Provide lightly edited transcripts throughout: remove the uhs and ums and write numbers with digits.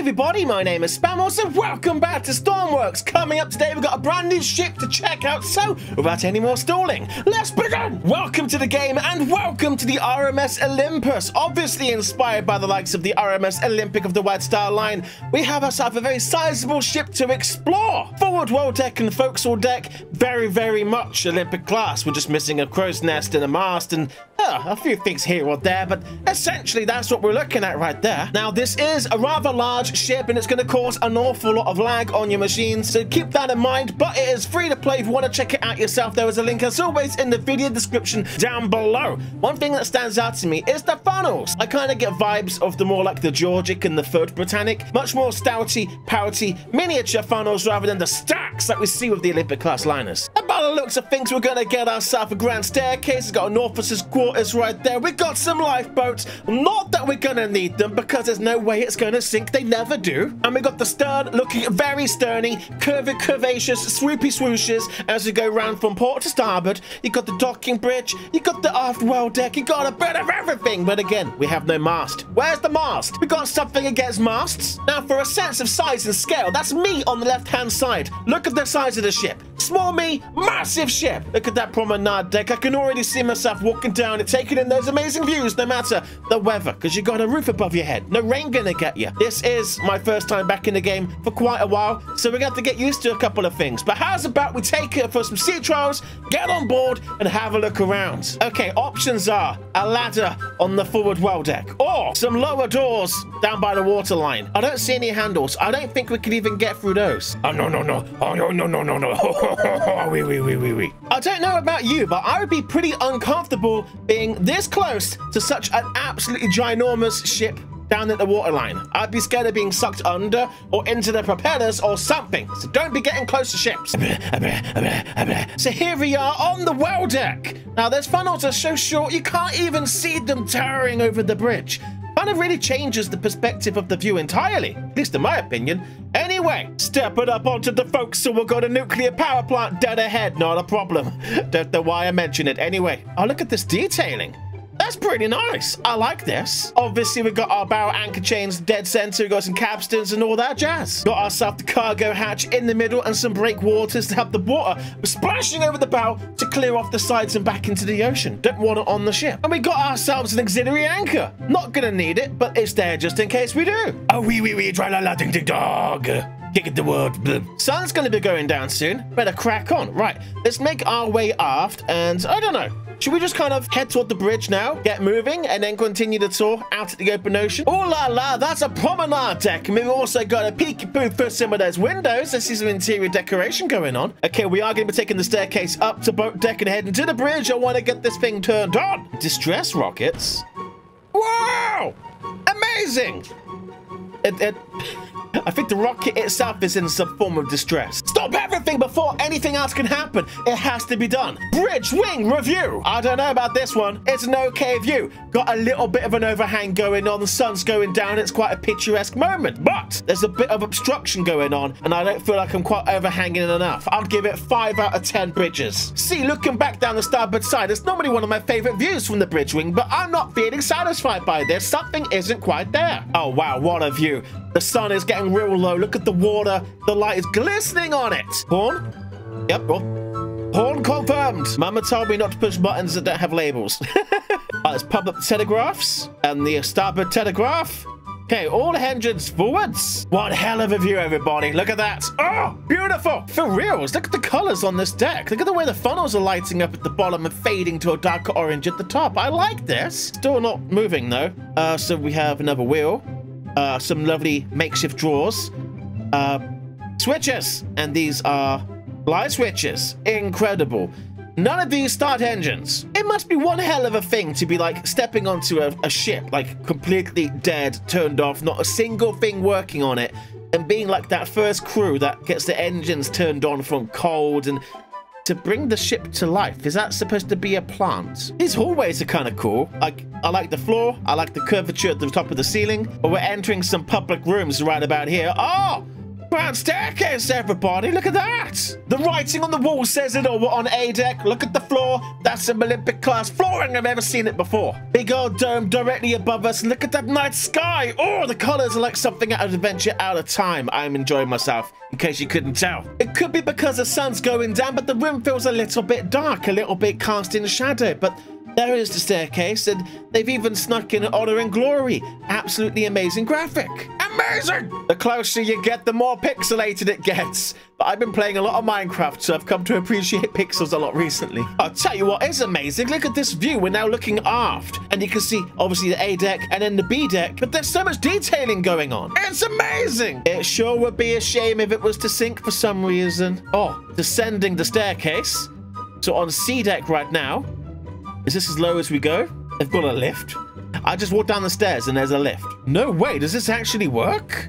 everybody, my name is Spamos and welcome back to Stormworks. Coming up today, we've got a brand new ship to check out, so without any more stalling, let's begin! Welcome to the game and welcome to the RMS Olympus. Obviously inspired by the likes of the RMS Olympic of the White Star Line, we have ourselves a very sizable ship to explore. Forward roll deck and forecastle deck, very, very much Olympic class. We're just missing a crow's nest and a mast and a few things here or there, but essentially that's what we're looking at right there. Now, this is a rather large ship and it's going to cause an awful lot of lag on your machines, so keep that in mind, but it is free to play if you want to check it out yourself. There is a link, as always, in the video description down below. One thing that stands out to me is the funnels. I kind of get vibes of the more like the Georgic and the Third Britannic, much more stouty, pouty, miniature funnels rather than the stacks that we see with the Olympic class liners. And by the looks of things, we're going to get ourselves a grand staircase. We've got an officer's quarters right there. We've got some lifeboats. Not that we're going to need them because there's no way it's going to sink. They never do. And we got the stern looking very sterny, curvaceous, swoopy swooshes as we go round from port to starboard. You got the docking bridge. You got the aft well deck. You got a bit of everything. But again, we have no mast. Where's the mast? We got something against masts. Now, for a sense of size and scale, that's me on the left-hand side. Look at the size of the ship. Small me, massive ship. Look at that promenade deck. I can already see myself walking down and taking in those amazing views no matter the weather, because you got a roof above your head. No rain gonna get you. This is my first time back in the game for quite a while, so we're gonna have to get used to a couple of things. But how's about we take it for some sea trials, get on board and have a look around. Okay, options are a ladder on the forward well deck or some lower doors down by the waterline. I don't see any handles. I don't think we can even get through those. Oh no no no. Oh no no no no no. Wee. I don't know about you, but I would be pretty uncomfortable being this close to such an absolutely ginormous ship down at the waterline. I'd be scared of being sucked under or into the propellers or something, so don't be getting close to ships. So here we are on the well deck. Now, those funnels are so short you can't even see them towering over the bridge. Kind of really changes the perspective of the view entirely, at least in my opinion. Anyway, step it up onto the forecastle. We've got a nuclear power plant dead ahead, not a problem. Don't know why I mentioned it anyway. Oh, look at this detailing. That's pretty nice. I like this. Obviously, we've got our barrel anchor chains dead center. We've got some capstans and all that jazz. Got ourselves the cargo hatch in the middle and some breakwaters to help the water splashing over the bow to clear off the sides and back into the ocean. Don't want it on the ship. And we got ourselves an auxiliary anchor. Not gonna need it, but it's there just in case we do. Oh, wee, dry la la ding ding dog. Kick it the word. Sun's gonna be going down soon. Better crack on. Right, let's make our way aft and I don't know. Should we just kind of head toward the bridge now, get moving, and then continue the tour out at the open ocean? Oh la la, that's a promenade deck. And we've also got a peek-a-boo for some of those windows. I see some interior decoration going on. Okay, we are going to be taking the staircase up to boat deck and heading to the bridge. I want to get this thing turned on. Distress rockets. Wow! Amazing! I think the rocket itself is in some form of distress. Stop everything before anything else can happen. It has to be done. Bridge wing review. I don't know about this one. It's an okay view. Got a little bit of an overhang going on. The sun's going down. It's quite a picturesque moment. But there's a bit of obstruction going on, and I don't feel like I'm quite overhanging enough. I'll give it 5 out of 10 bridges. See, looking back down the starboard side, it's normally one of my favorite views from the bridge wing, but I'm not feeling satisfied by this. Something isn't quite there. Oh, wow, what a view. The sun is getting real low. Look at the water. The light is glistening on it. Horn? Yep. Horn confirmed. Mama told me not to push buttons that don't have labels. Let's pub up the telegraphs and the starboard telegraph. Okay, all engines forwards. What hell of a view, everybody. Look at that. Oh, beautiful. For reals, look at the colors on this deck. Look at the way the funnels are lighting up at the bottom and fading to a darker orange at the top. I like this. Still not moving, though. So we have another wheel. Some lovely makeshift drawers, switches, and these are light switches. Incredible. None of these start engines. It must be one hell of a thing to be like stepping onto a ship, like completely dead, turned off, not a single thing working on it, and being like that first crew that gets the engines turned on from cold and to bring the ship to life. Is that supposed to be a plant? These hallways are kind of cool. I like the floor. I like the curvature at the top of the ceiling. But we're entering some public rooms right about here. Oh! compound staircase, everybody. Look at that. The writing on the wall says it all. We're on A deck. Look at the floor. That's some Olympic class flooring. I've never seen it before. Big old dome directly above us. Look at that night sky. Oh, the colors are like something out of Adventure Out of Time. I'm enjoying myself, in case you couldn't tell. It could be because the sun's going down, but the room feels a little bit dark, a little bit cast in shadow. But there is the staircase, and they've even snuck in Honor and Glory. Absolutely amazing graphic. Amazing! The closer you get, the more pixelated it gets. But I've been playing a lot of Minecraft, so I've come to appreciate pixels a lot recently. I'll tell you what is amazing. Look at this view. We're now looking aft. And you can see, obviously, the A deck and then the B deck. But there's so much detailing going on. It's amazing! It sure would be a shame if it was to sink for some reason. Oh, descending the staircase. So on C deck right now. Is this as low as we go? They've got a lift. I just walked down the stairs and there's a lift. No way, does this actually work?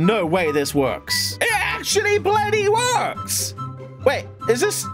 No way this works. It actually bloody works! Wait, is this...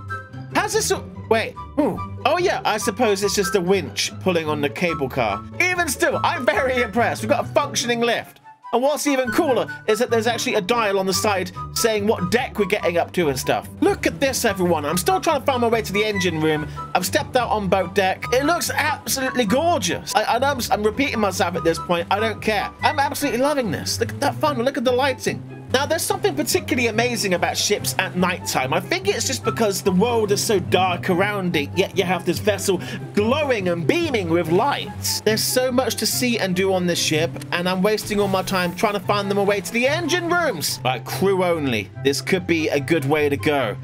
How's this... Wait. Ooh. Oh yeah, I suppose it's just a winch pulling on the cable car. Even still, I'm very impressed. We've got a functioning lift. And what's even cooler is that there's actually a dial on the side saying what deck we're getting up to and stuff. Look at this, everyone. I'm still trying to find my way to the engine room. I've stepped out on boat deck. It looks absolutely gorgeous. I'm repeating myself at this point. I don't care. I'm absolutely loving this. Look at that funnel. Look at the lighting. Now, there's something particularly amazing about ships at nighttime. I think it's just because the world is so dark around it, yet you have this vessel glowing and beaming with lights. There's so much to see and do on this ship, and I'm wasting all my time trying to find them away to the engine rooms. Like, crew only. This could be a good way to go.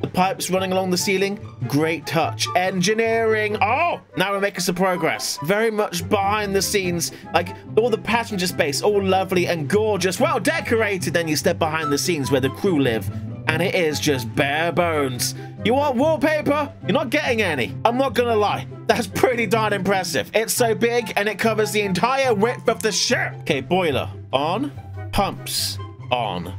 The pipes running along the ceiling, great touch. Engineering, oh, now we're making some progress. Very much behind the scenes, like all the passenger space, all lovely and gorgeous, well decorated. Then you step behind the scenes where the crew live, and it is just bare bones. You want wallpaper? You're not getting any. I'm not gonna lie, that's pretty darn impressive. It's so big and it covers the entire width of the ship. Okay, boiler on, pumps on.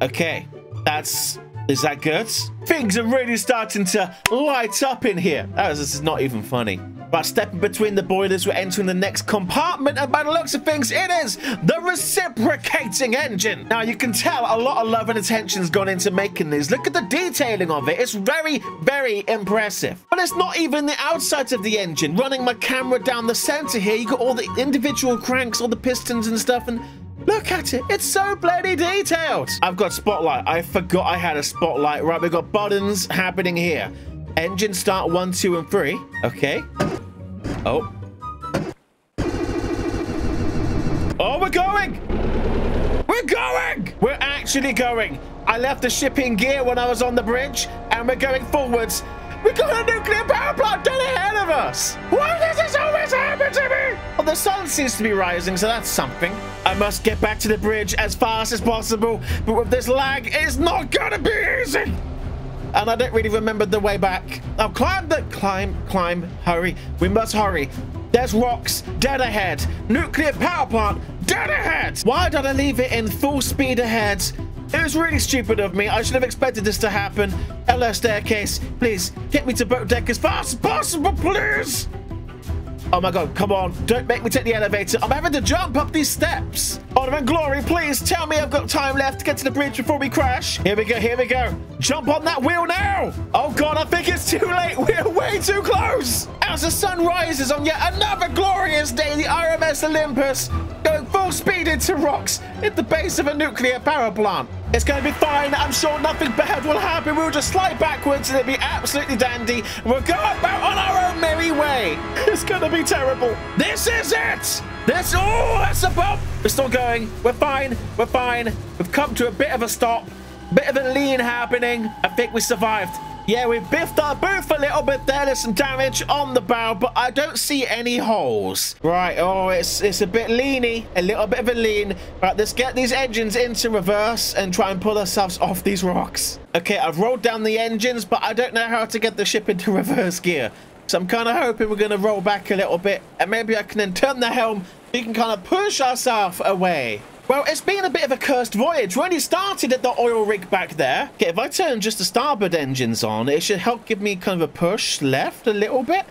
Okay, that's... Is that good? Things are really starting to light up in here. Oh, this is not even funny. But stepping between the boilers, we're entering the next compartment, and by the looks of things, it is the reciprocating engine. Now, you can tell a lot of love and attention's gone into making these. Look at the detailing of it. It's very, very impressive. But it's not even the outside of the engine. Running my camera down the center here, you got all the individual cranks, all the pistons and stuff, and... Look at it. It's so bloody detailed. I've got spotlight. I forgot I had a spotlight. Right, we've got buttons happening here. Engine start 1, 2, and 3. Okay. Oh. Oh, we're going. We're going. We're actually going. I left the ship in gear when I was on the bridge, and we're going forwards. We got a nuclear power plant down ahead of us! Why does this always happen to me? Well, the sun seems to be rising, so that's something. I must get back to the bridge as fast as possible, but with this lag, it's not gonna be easy! And I don't really remember the way back. Now climb the... Climb, hurry. We must hurry. There's rocks, dead ahead. Nuclear power plant, dead ahead! Why did I leave it in full speed ahead? It was really stupid of me. I should have expected this to happen. Hello, staircase. Please, get me to boat deck as fast as possible, please! Oh my god, come on. Don't make me take the elevator. I'm having to jump up these steps. Honor and Glory, please tell me I've got time left to get to the bridge before we crash. Here we go, here we go. Jump on that wheel now! Oh god, I think it's too late. We're way too close! As the sun rises on yet another glorious day, the RMS Olympus going full speed into rocks at the base of a nuclear power plant. It's going to be fine. I'm sure nothing bad will happen. We'll just slide backwards and it'll be absolutely dandy. We'll go about on our own merry way. It's going to be terrible. This is it. This, oh, that's a bump. We're still going. We're fine. We're fine. We've come to a bit of a stop. Bit of a lean happening. I think we survived. Yeah, we biffed our booth a little bit there. There's some damage on the bow, but I don't see any holes. Right, oh, it's a bit leany. A little bit of a lean. Right, let's get these engines into reverse and try and pull ourselves off these rocks. Okay, I've rolled down the engines, but I don't know how to get the ship into reverse gear. So I'm kind of hoping we're going to roll back a little bit, and maybe I can then turn the helm. We can kind of push ourselves away. Well, it's been a bit of a cursed voyage. We only started at the oil rig back there. Okay, if I turn just the starboard engines on, it should help give me kind of a push left a little bit.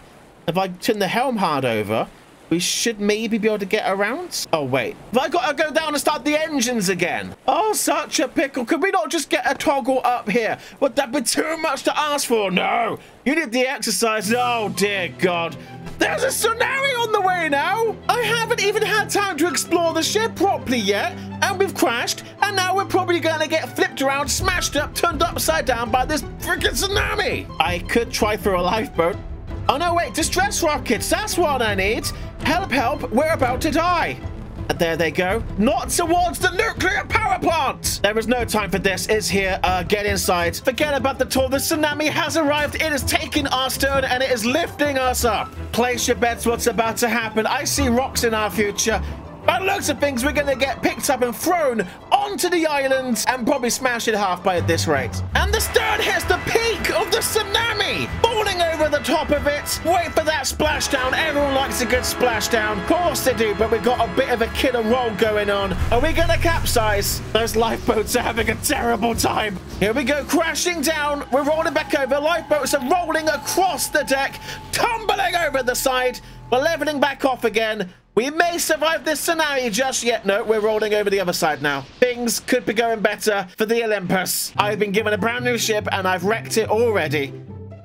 If I turn the helm hard over, we should maybe be able to get around. Oh, wait. Have I got to go down and start the engines again? Oh, such a pickle. Could we not just get a toggle up here? Would that be too much to ask for? No. You did the exercise. Oh, dear God. There's a tsunami on the way now. I haven't even had time to explore the ship properly yet. And we've crashed. And now we're probably going to get flipped around, smashed up, turned upside down by this freaking tsunami. I could try for a lifeboat. Oh, no, wait. Distress rockets. That's what I need. Help, help. We're about to die. And there they go. Not towards the nuclear power plant. There is no time for this. It's here. Get inside. Forget about the tour. The tsunami has arrived. It is taking our stern and it is lifting us up. Place your bets. What's about to happen? I see rocks in our future. By the looks of things, we're going to get picked up and thrown onto the island and probably smash it half by at this rate. And the stern hits the peak of the tsunami, falling over the top of it. Wait for that splashdown. Everyone likes a good splashdown. Of course they do, but we've got a bit of a killer roll going on. Are we going to capsize? Those lifeboats are having a terrible time. Here we go, crashing down. We're rolling back over. Lifeboats are rolling across the deck, tumbling over the side. We're leveling back off again. We may survive this tsunami just yet. No, we're rolling over the other side now. Things could be going better for the Olympus. I've been given a brand new ship and I've wrecked it already.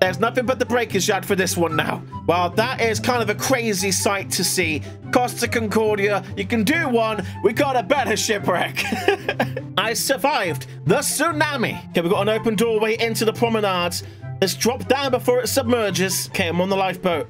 There's nothing but the breakers yard for this one now. Well, that is kind of a crazy sight to see. Costa Concordia, you can do one. We got a better shipwreck. I survived the tsunami. Okay, we've got an open doorway into the promenade. Let's drop down before it submerges. Okay, I'm on the lifeboat.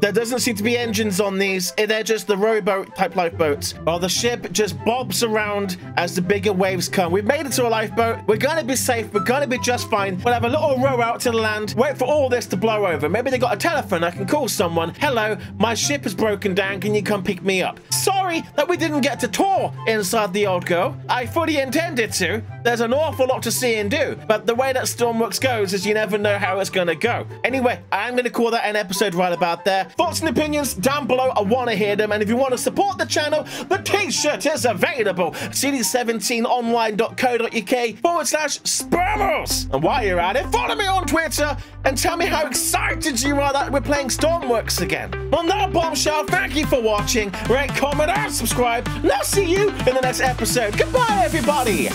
There doesn't seem to be engines on these. They're just the rowboat type lifeboats. Well, the ship just bobs around as the bigger waves come. We've made it to a lifeboat. We're going to be safe. We're going to be just fine. We'll have a little row out to the land. Wait for all this to blow over. Maybe they got a telephone. I can call someone. Hello, my ship is broken down. Can you come pick me up? Sorry that we didn't get to tour inside the old girl. I fully intended to. There's an awful lot to see and do. But the way that Stormworks goes is you never know how it's going to go. Anyway, I'm going to call that an episode right about there. Thoughts and opinions down below. I want to hear them. And if you want to support the channel, the t-shirt is available. CD17online.co.uk/Spamos. And while you're at it, follow me on Twitter and tell me how excited you are that we're playing Stormworks again. On that bombshell, thank you for watching. Rate, comment, and subscribe. And I'll see you in the next episode. Goodbye, everybody.